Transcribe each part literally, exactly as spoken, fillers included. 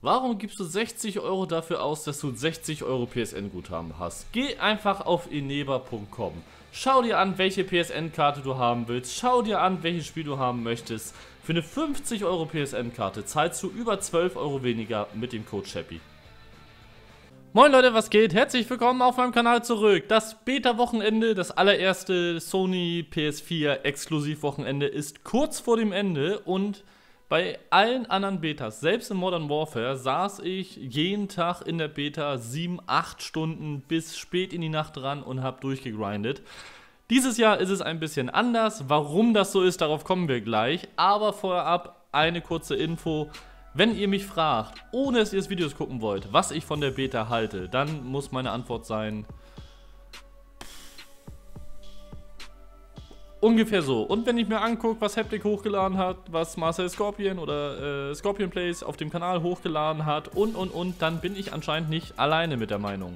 Warum gibst du sechzig Euro dafür aus, dass du sechzig Euro P S N-Guthaben hast? Geh einfach auf eneba punkt com. Schau dir an, welche P S N-Karte du haben willst. Schau dir an, welches Spiel du haben möchtest. Für eine fünfzig Euro P S N-Karte zahlst du über zwölf Euro weniger mit dem Code Chappy. Moin Leute, was geht? Herzlich willkommen auf meinem Kanal zurück. Das Beta-Wochenende, das allererste Sony P S vier Exklusiv-Wochenende ist kurz vor dem Ende und bei allen anderen Betas, selbst in Modern Warfare, saß ich jeden Tag in der Beta sieben, acht Stunden bis spät in die Nacht dran und habe durchgegrindet. Dieses Jahr ist es ein bisschen anders. Warum das so ist, darauf kommen wir gleich. Aber vorab eine kurze Info. Wenn ihr mich fragt, ohne dass ihr das Video gucken wollt, was ich von der Beta halte, dann muss meine Antwort sein... Ungefähr so. Und wenn ich mir angucke, was Haptic hochgeladen hat, was Marcel Scorpion oder äh, Scorpion Plays auf dem Kanal hochgeladen hat und und und, dann bin ich anscheinend nicht alleine mit der Meinung.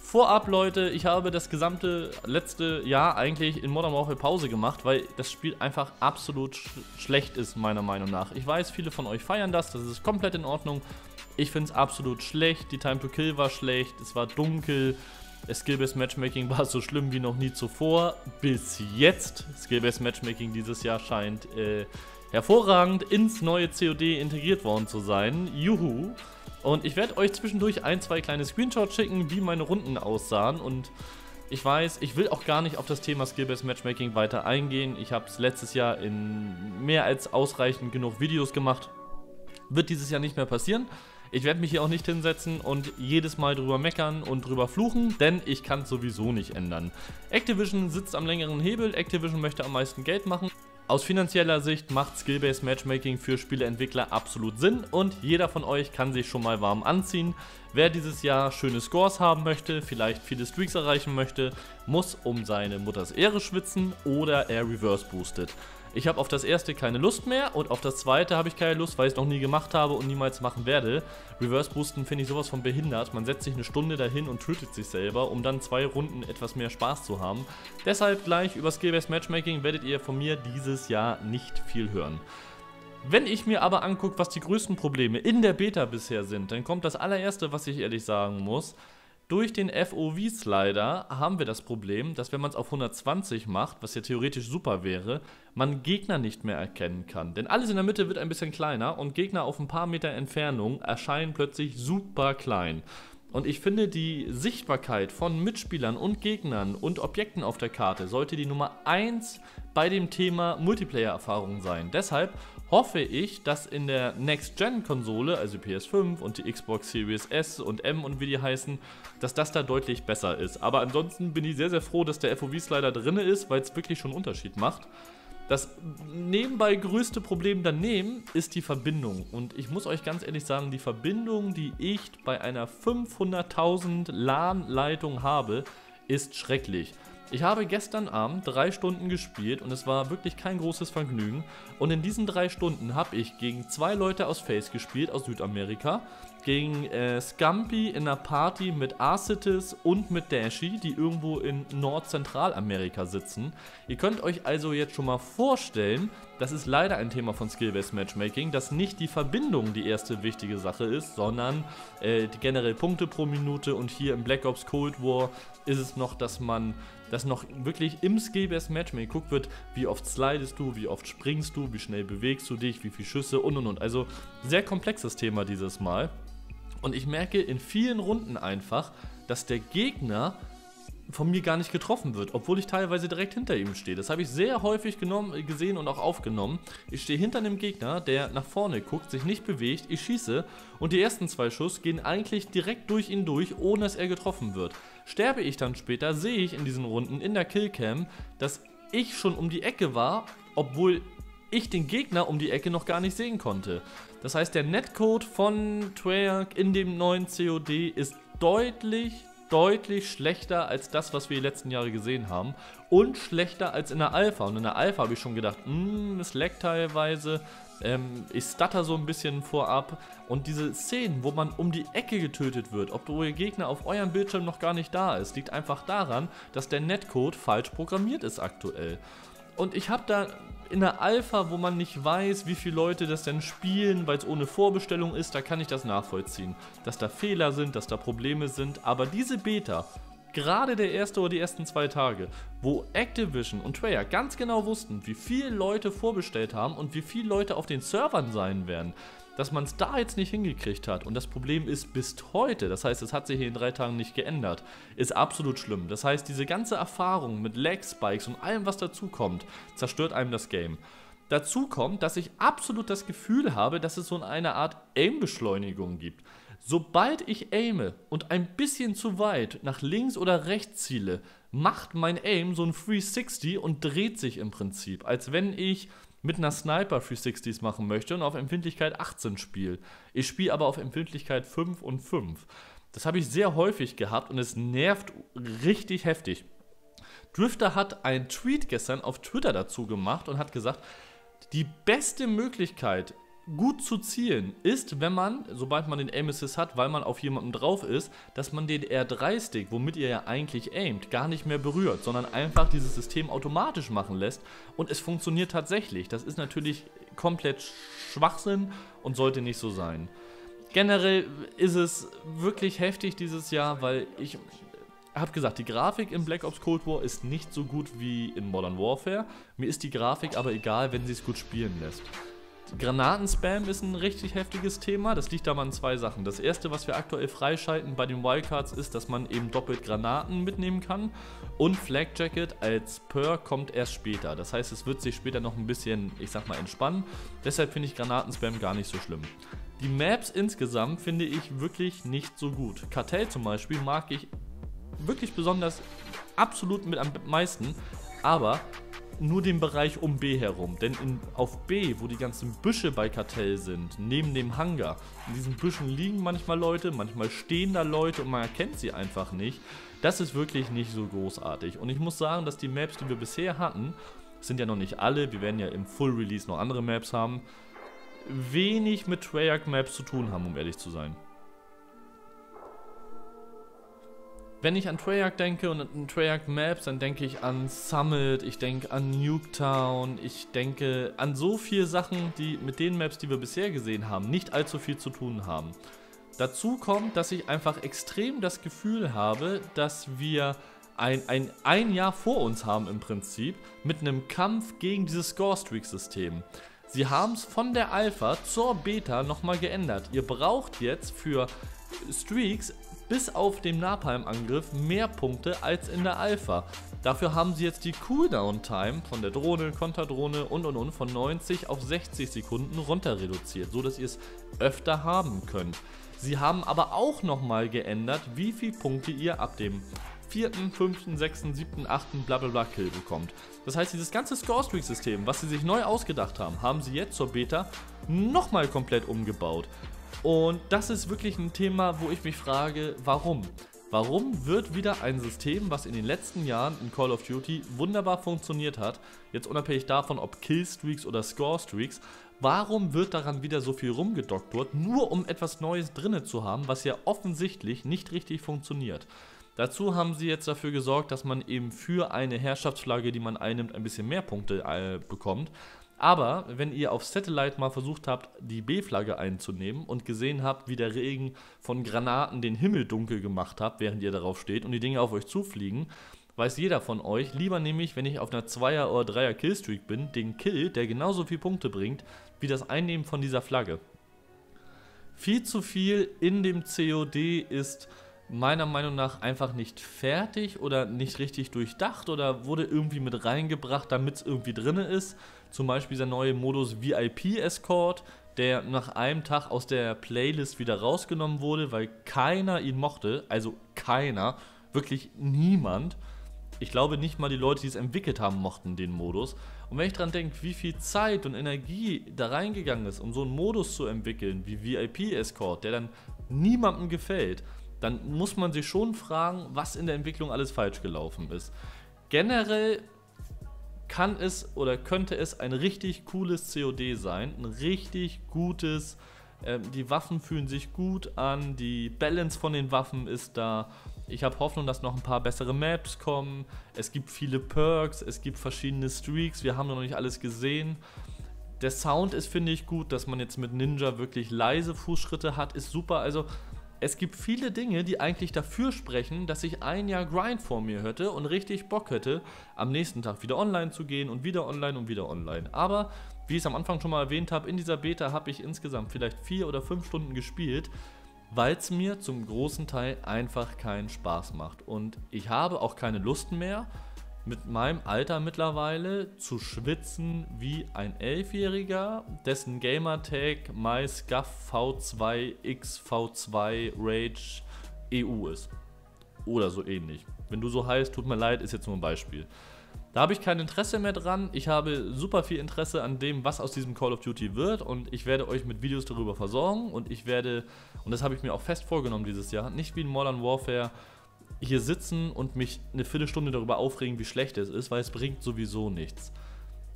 Vorab Leute, ich habe das gesamte letzte Jahr eigentlich in Modern Warfare Pause gemacht, weil das Spiel einfach absolut sch schlecht ist meiner Meinung nach. Ich weiß, viele von euch feiern das, das ist komplett in Ordnung. Ich finde es absolut schlecht, die Time to Kill war schlecht, es war dunkel. Skill-Based Matchmaking war so schlimm wie noch nie zuvor, bis jetzt. Skill-Based Matchmaking dieses Jahr scheint äh, hervorragend ins neue C O D integriert worden zu sein. Juhu! Und ich werde euch zwischendurch ein, zwei kleine Screenshots schicken, wie meine Runden aussahen. Und ich weiß, ich will auch gar nicht auf das Thema Skill-Based Matchmaking weiter eingehen. Ich habe es letztes Jahr in mehr als ausreichend genug Videos gemacht. Wird dieses Jahr nicht mehr passieren. Ich werde mich hier auch nicht hinsetzen und jedes Mal drüber meckern und drüber fluchen, denn ich kann es sowieso nicht ändern. Activision sitzt am längeren Hebel, Activision möchte am meisten Geld machen. Aus finanzieller Sicht macht Skill-Based Matchmaking für Spieleentwickler absolut Sinn und jeder von euch kann sich schon mal warm anziehen. Wer dieses Jahr schöne Scores haben möchte, vielleicht viele Streaks erreichen möchte, muss um seine Mutters Ehre schwitzen oder er reverse boostet. Ich habe auf das erste keine Lust mehr und auf das zweite habe ich keine Lust, weil ich es noch nie gemacht habe und niemals machen werde. Reverse Boosten finde ich sowas von behindert. Man setzt sich eine Stunde dahin und tötet sich selber, um dann zwei Runden etwas mehr Spaß zu haben. Deshalb gleich über Skill-Based Matchmaking werdet ihr von mir dieses Jahr nicht viel hören. Wenn ich mir aber angucke, was die größten Probleme in der Beta bisher sind, dann kommt das allererste, was ich ehrlich sagen muss. Durch den F O V-Slider haben wir das Problem, dass wenn man es auf hundertzwanzig macht, was ja theoretisch super wäre, man Gegner nicht mehr erkennen kann. Denn alles in der Mitte wird ein bisschen kleiner und Gegner auf ein paar Meter Entfernung erscheinen plötzlich super klein. Und ich finde, die Sichtbarkeit von Mitspielern und Gegnern und Objekten auf der Karte sollte die Nummer eins bei dem Thema Multiplayer-Erfahrung sein. Deshalb hoffe ich, dass in der Next-Gen-Konsole, also P S fünf und die Xbox Series S und M und wie die heißen, dass das da deutlich besser ist. Aber ansonsten bin ich sehr, sehr froh, dass der F O V-Slider drin ist, weil es wirklich schon einen Unterschied macht. Das nebenbei größte Problem daneben ist die Verbindung. Und ich muss euch ganz ehrlich sagen, die Verbindung, die ich bei einer fünfhunderttausend LAN-Leitung habe, ist schrecklich. Ich habe gestern Abend drei Stunden gespielt und es war wirklich kein großes Vergnügen. Und in diesen drei Stunden habe ich gegen zwei Leute aus Face gespielt, aus Südamerika, gegen äh, Scumpy in einer Party mit Arcetis und mit Dashi, die irgendwo in Nordzentralamerika sitzen. Ihr könnt euch also jetzt schon mal vorstellen, das ist leider ein Thema von Skill-Based Matchmaking, dass nicht die Verbindung die erste wichtige Sache ist, sondern äh, generell Punkte pro Minute. Und hier im Black Ops Cold War ist es noch, dass man... dass noch wirklich im Skill-Based Matchmaking geguckt wird, wie oft slidest du, wie oft springst du, wie schnell bewegst du dich, wie viele Schüsse und und und. Also sehr komplexes Thema dieses Mal. Und ich merke in vielen Runden einfach, dass der Gegner von mir gar nicht getroffen wird, obwohl ich teilweise direkt hinter ihm stehe. Das habe ich sehr häufig genommen, gesehen und auch aufgenommen. Ich stehe hinter einem Gegner, der nach vorne guckt, sich nicht bewegt, ich schieße und die ersten zwei Schuss gehen eigentlich direkt durch ihn durch, ohne dass er getroffen wird. Sterbe ich dann später, sehe ich in diesen Runden in der Killcam, dass ich schon um die Ecke war, obwohl ich den Gegner um die Ecke noch gar nicht sehen konnte. Das heißt, der Netcode von Treyarch in dem neuen C O D ist deutlich, deutlich schlechter als das, was wir die letzten Jahre gesehen haben und schlechter als in der Alpha. Und in der Alpha habe ich schon gedacht, es laggt teilweise, ähm, ich stutter so ein bisschen vorab und diese Szenen, wo man um die Ecke getötet wird, obwohl der Gegner auf eurem Bildschirm noch gar nicht da ist, liegt einfach daran, dass der Netcode falsch programmiert ist aktuell. Und ich habe da in der Alpha, wo man nicht weiß, wie viele Leute das denn spielen, weil es ohne Vorbestellung ist, da kann ich das nachvollziehen. Dass da Fehler sind, dass da Probleme sind, aber diese Beta, gerade der erste oder die ersten zwei Tage, wo Activision und Treyarch ganz genau wussten, wie viele Leute vorbestellt haben und wie viele Leute auf den Servern sein werden, dass man es da jetzt nicht hingekriegt hat und das Problem ist bis heute, das heißt, es hat sich hier in drei Tagen nicht geändert, ist absolut schlimm. Das heißt, diese ganze Erfahrung mit Lag-Spikes und allem, was dazu kommt, zerstört einem das Game. Dazu kommt, dass ich absolut das Gefühl habe, dass es so eine Art Aim-Beschleunigung gibt. Sobald ich aime und ein bisschen zu weit nach links oder rechts ziele, macht mein Aim so ein dreihundertsechzig und dreht sich im Prinzip, als wenn ich mit einer Sniper dreihundertsechzigs machen möchte und auf Empfindlichkeit achtzehn spiele. Ich spiele aber auf Empfindlichkeit fünf und fünf. Das habe ich sehr häufig gehabt und es nervt richtig heftig. Drifter hat einen Tweet gestern auf Twitter dazu gemacht und hat gesagt, die beste Möglichkeit, gut zu zielen ist, wenn man, sobald man den Aim Assist hat, weil man auf jemandem drauf ist, dass man den R drei Stick, womit ihr ja eigentlich aimt, gar nicht mehr berührt, sondern einfach dieses System automatisch machen lässt und es funktioniert tatsächlich. Das ist natürlich komplett Schwachsinn und sollte nicht so sein. Generell ist es wirklich heftig dieses Jahr, weil ich habe gesagt, die Grafik in Black Ops Cold War ist nicht so gut wie in Modern Warfare. Mir ist die Grafik aber egal, wenn sie es gut spielen lässt. Granatenspam ist ein richtig heftiges Thema, das liegt aber an zwei Sachen. Das erste, was wir aktuell freischalten bei den Wildcards, ist, dass man eben doppelt Granaten mitnehmen kann und Flag Jacket als Perk kommt erst später. Das heißt, es wird sich später noch ein bisschen, ich sag mal, entspannen. Deshalb finde ich Granatenspam gar nicht so schlimm. Die Maps insgesamt finde ich wirklich nicht so gut. Kartell zum Beispiel mag ich wirklich besonders absolut mit am meisten, aber nur den Bereich um B herum, denn in, auf B, wo die ganzen Büsche bei Kartell sind, neben dem Hangar, in diesen Büschen liegen manchmal Leute, manchmal stehen da Leute und man erkennt sie einfach nicht, das ist wirklich nicht so großartig und ich muss sagen, dass die Maps, die wir bisher hatten, sind ja noch nicht alle, wir werden ja im Full Release noch andere Maps haben, wenig mit Treyarch Maps zu tun haben, um ehrlich zu sein. Wenn ich an Treyarch denke und an Treyarch Maps, dann denke ich an Summit, ich denke an Nuketown, ich denke an so viele Sachen, die mit den Maps, die wir bisher gesehen haben, nicht allzu viel zu tun haben. Dazu kommt, dass ich einfach extrem das Gefühl habe, dass wir ein, ein, ein Jahr vor uns haben im Prinzip mit einem Kampf gegen dieses Scorestreaks-System. Sie haben es von der Alpha zur Beta nochmal geändert. Ihr braucht jetzt für Streaks bis auf den Napalm-Angriff mehr Punkte als in der Alpha. Dafür haben sie jetzt die Cooldown-Time von der Drohne, Konterdrohne und und und von neunzig auf sechzig Sekunden runter reduziert, so dass ihr es öfter haben könnt. Sie haben aber auch nochmal geändert, wie viele Punkte ihr ab dem vierten, fünften, sechsten, siebten, achten blablabla Kill bekommt. Das heißt, dieses ganze Scorestreak-System, was sie sich neu ausgedacht haben, haben sie jetzt zur Beta nochmal komplett umgebaut. Und das ist wirklich ein Thema, wo ich mich frage, warum? Warum wird wieder ein System, was in den letzten Jahren in Call of Duty wunderbar funktioniert hat, jetzt unabhängig davon, ob Killstreaks oder Scorestreaks, warum wird daran wieder so viel rumgedoktert, nur um etwas Neues drinne zu haben, was ja offensichtlich nicht richtig funktioniert? Dazu haben sie jetzt dafür gesorgt, dass man eben für eine Herrschaftsflagge, die man einnimmt, ein bisschen mehr Punkte äh, bekommt. Aber wenn ihr auf Satellite mal versucht habt, die B-Flagge einzunehmen und gesehen habt, wie der Regen von Granaten den Himmel dunkel gemacht habt, während ihr darauf steht und die Dinge auf euch zufliegen, weiß jeder von euch, lieber nehme ich, wenn ich auf einer Zweier- oder Dreier-Killstreak bin, den Kill, der genauso viele Punkte bringt, wie das Einnehmen von dieser Flagge. Viel zu viel in dem C O D ist meiner Meinung nach einfach nicht fertig oder nicht richtig durchdacht oder wurde irgendwie mit reingebracht, damit es irgendwie drin ist. Zum Beispiel dieser neue Modus V I P Escort, der nach einem Tag aus der Playlist wieder rausgenommen wurde, weil keiner ihn mochte, also keiner, wirklich niemand. Ich glaube nicht mal die Leute, die es entwickelt haben, mochten den Modus. Und wenn ich dran denke, wie viel Zeit und Energie da reingegangen ist, um so einen Modus zu entwickeln wie V I P Escort, der dann niemandem gefällt, dann muss man sich schon fragen, was in der Entwicklung alles falsch gelaufen ist. Generell kann es oder könnte es ein richtig cooles C O D sein, ein richtig gutes Ähm, die Waffen fühlen sich gut an, die Balance von den Waffen ist da. Ich habe Hoffnung, dass noch ein paar bessere Maps kommen. Es gibt viele Perks, es gibt verschiedene Streaks, wir haben noch nicht alles gesehen. Der Sound ist, finde ich, gut, dass man jetzt mit Ninja wirklich leise Fußschritte hat, ist super. Also es gibt viele Dinge, die eigentlich dafür sprechen, dass ich ein Jahr Grind vor mir hätte und richtig Bock hätte, am nächsten Tag wieder online zu gehen und wieder online und wieder online. Aber, wie ich es am Anfang schon mal erwähnt habe, in dieser Beta habe ich insgesamt vielleicht vier oder fünf Stunden gespielt, weil es mir zum großen Teil einfach keinen Spaß macht. Und ich habe auch keine Lust mehr, mit meinem Alter mittlerweile zu schwitzen wie ein Elfjähriger, dessen Gamertag MyScaff V zwei X V zwei Rage E U ist. Oder so ähnlich. Wenn du so heißt, tut mir leid, ist jetzt nur ein Beispiel. Da habe ich kein Interesse mehr dran. Ich habe super viel Interesse an dem, was aus diesem Call of Duty wird, und ich werde euch mit Videos darüber versorgen, und ich werde, und das habe ich mir auch fest vorgenommen dieses Jahr, nicht wie in Modern Warfare hier sitzen und mich eine Viertelstunde darüber aufregen, wie schlecht es ist, weil es bringt sowieso nichts.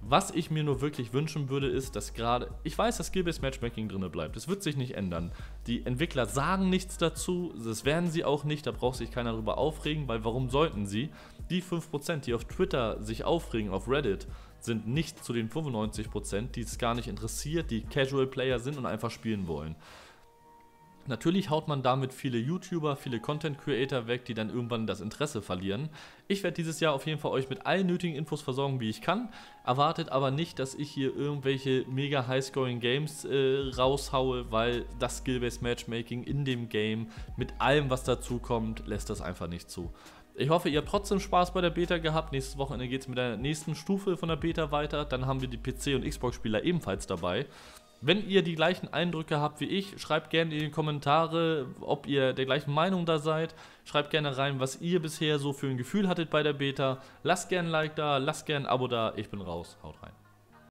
Was ich mir nur wirklich wünschen würde, ist, dass gerade, ich weiß, dass Skill-Based Matchmaking drin bleibt, das wird sich nicht ändern. Die Entwickler sagen nichts dazu, das werden sie auch nicht, da braucht sich keiner darüber aufregen, weil warum sollten sie? Die fünf Prozent, die auf Twitter sich aufregen, auf Reddit, sind nicht zu den fünfundneunzig Prozent, die es gar nicht interessiert, die Casual-Player sind und einfach spielen wollen. Natürlich haut man damit viele YouTuber, viele Content-Creator weg, die dann irgendwann das Interesse verlieren. Ich werde dieses Jahr auf jeden Fall euch mit allen nötigen Infos versorgen, wie ich kann. Erwartet aber nicht, dass ich hier irgendwelche mega High-Scoring-Games äh, raushaue, weil das Skill-Based Matchmaking in dem Game mit allem, was dazu kommt, lässt das einfach nicht zu. Ich hoffe, ihr habt trotzdem Spaß bei der Beta gehabt. Nächstes Wochenende geht es mit der nächsten Stufe von der Beta weiter. Dann haben wir die P C- und Xbox-Spieler ebenfalls dabei. Wenn ihr die gleichen Eindrücke habt wie ich, schreibt gerne in die Kommentare, ob ihr der gleichen Meinung da seid. Schreibt gerne rein, was ihr bisher so für ein Gefühl hattet bei der Beta. Lasst gerne ein Like da, lasst gerne ein Abo da. Ich bin raus, haut rein.